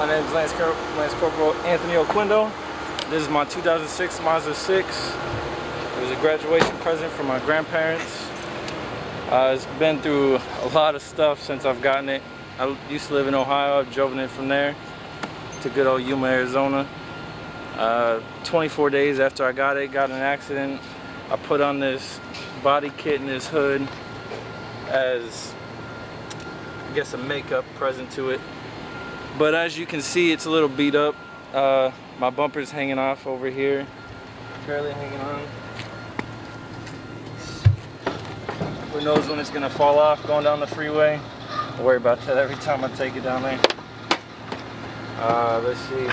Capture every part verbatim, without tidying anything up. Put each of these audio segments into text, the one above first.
My name is Lance, Cor Lance Corporal Anthony Oquendo. This is my two thousand six Mazda six. It was a graduation present from my grandparents. Uh, it's been through a lot of stuff since I've gotten it. I used to live in Ohio. I've driven it from there to good old Yuma, Arizona. Uh, twenty-four days after I got it, got in an accident. I put on this body kit and this hood as, I guess, a makeup present to it. But as you can see, it's a little beat up. Uh, my bumper's hanging off over here, barely hanging on. Who knows when it's gonna fall off going down the freeway. I worry about that every time I take it down there. Uh, let's see.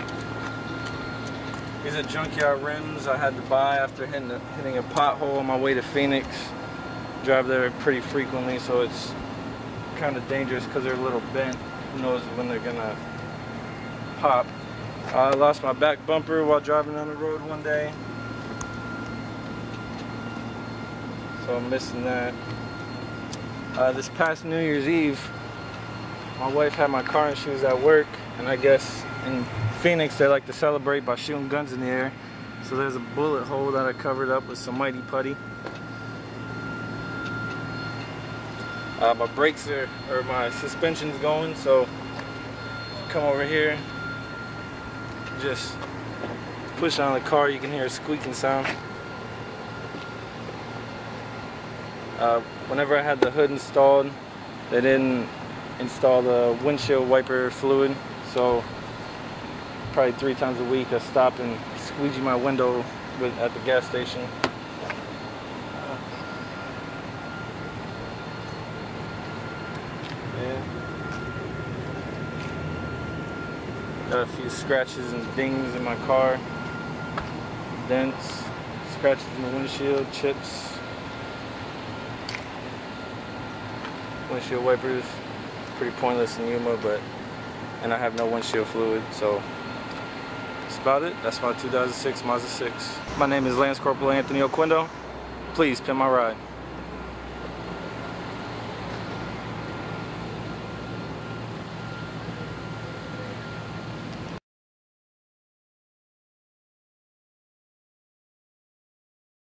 These are junkyard rims I had to buy after hitting a, hitting a pothole on my way to Phoenix. Drive there pretty frequently, so it's kind of dangerous because they're a little bent. Who knows when they're gonna pop. I lost my back bumper while driving on the road one day, so I'm missing that. Uh, this past New Year's Eve, my wife had my car and she was at work, and I guess in Phoenix they like to celebrate by shooting guns in the air. So there's a bullet hole that I covered up with some mighty putty. Uh, my brakes are, or my suspension's going, so come over here, just push on the car, you can hear a squeaking sound. Uh, whenever I had the hood installed, they didn't install the windshield wiper fluid, so probably three times a week I stopped and squeegee my window with, at the gas station. Got a few scratches and dings in my car, dents, scratches in the windshield, chips, windshield wipers. Pretty pointless in Yuma, but, and I have no windshield fluid, so that's about it. That's my two thousand six Mazda six. My name is Lance Corporal Anthony Oquendo. Please pimp my ride.